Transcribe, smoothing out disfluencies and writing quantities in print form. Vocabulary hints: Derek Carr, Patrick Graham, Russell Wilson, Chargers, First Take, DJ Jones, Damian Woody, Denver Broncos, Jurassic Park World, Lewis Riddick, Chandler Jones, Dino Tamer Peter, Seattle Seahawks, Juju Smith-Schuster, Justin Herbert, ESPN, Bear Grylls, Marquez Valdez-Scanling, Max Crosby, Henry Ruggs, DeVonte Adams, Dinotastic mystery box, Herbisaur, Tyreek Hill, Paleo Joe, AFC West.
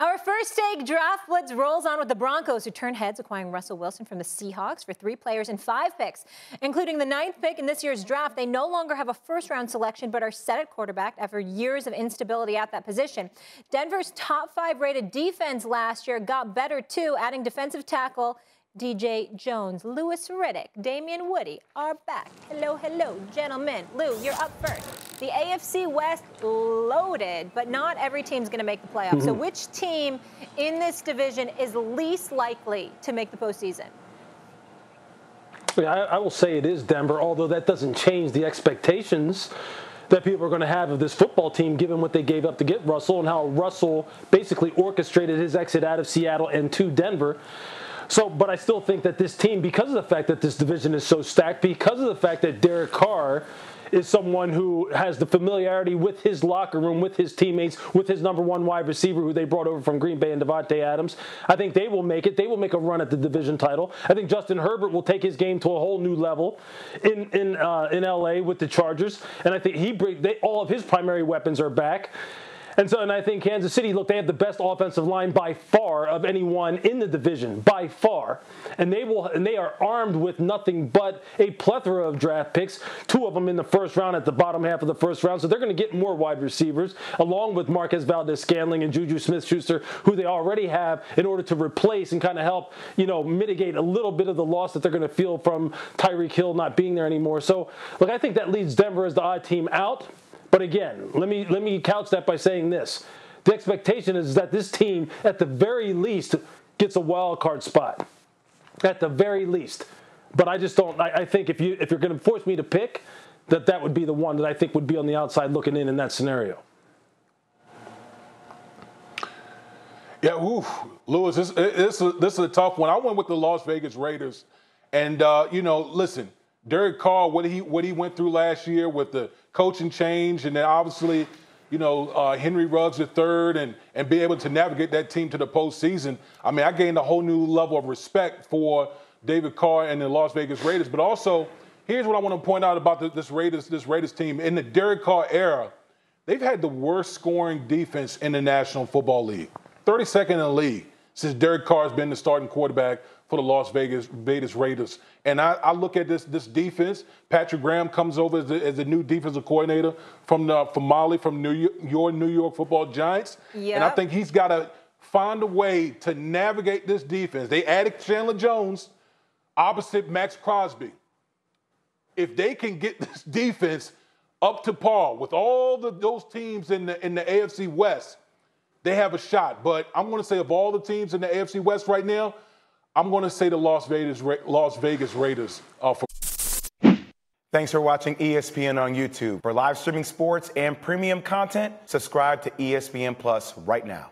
Our first take draft blitz rolls on with the Broncos, who turn heads, acquiring Russell Wilson from the Seahawks for 3 players and 5 picks, including the 9th pick in this year's draft. They no longer have a first-round selection, but are set at quarterback after years of instability at that position. Denver's top 5 rated defense last year got better too, adding defensive tackle DJ Jones. Lewis Riddick, Damian Woody are back. Hello, hello, gentlemen. Lou, you're up first. The AFC West loaded, but not every team's going to make the playoffs. So which team in this division is least likely to make the postseason? I will say it is Denver, although that doesn't change the expectations that people are going to have of this football team, given what they gave up to get Russell and how Russell basically orchestrated his exit out of Seattle and to Denver. So, but I still think that this team, because of the fact that this division is so stacked, because of the fact that Derek Carr is someone who has the familiarity with his locker room, with his teammates, with his number 1 wide receiver who they brought over from Green Bay and DeVonte Adams, I think they will make it. They will make a run at the division title. I think Justin Herbert will take his game to a whole new level in L.A. with the Chargers. And I think all of his primary weapons are back. And I think Kansas City, look, they have the best offensive line by far of anyone in the division, by far. And they are armed with nothing but a plethora of draft picks, 2 of them in the first round at the bottom half of the first round. So they're going to get more wide receivers, along with Marquez Valdez-Scanling and Juju Smith-Schuster, who they already have, in order to replace and kind of help, mitigate a little bit of the loss that they're going to feel from Tyreek Hill not being there anymore. So, look, I think that leads Denver as the odd team out. But again, let me couch that by saying this. The expectation is that this team, at the very least, gets a wild card spot. At the very least. But I just don't, I think if you're going to force me to pick, that would be the one that I think would be on the outside looking in that scenario. Yeah, ooh, Lewis, this is a tough one. I went with the Las Vegas Raiders. And, listen, Derek Carr, what he went through last year with the coaching change, and then obviously, Henry Ruggs III, and be able to navigate that team to the postseason. I mean, I gained a whole new level of respect for David Carr and the Las Vegas Raiders. But also, here's what I want to point out about this Raiders team. In the Derek Carr era, they've had the worst scoring defense in the National Football League, 32nd in the league since Derek Carr has been the starting quarterback for the Las Vegas Raiders. And I look at this defense. Patrick Graham comes over as the new defensive coordinator from Mali, from New York Football Giants. Yep. And I think he's got to find a way to navigate this defense. They added Chandler Jones opposite Max Crosby. If they can get this defense up to par with all those teams in the AFC West, they have a shot. But I'm going to say, of all the teams in the AFC West right now, I'm going to say the Las Vegas Raiders. Thanks for watching ESPN on YouTube. For live streaming sports and premium content, subscribe to ESPN Plus right now.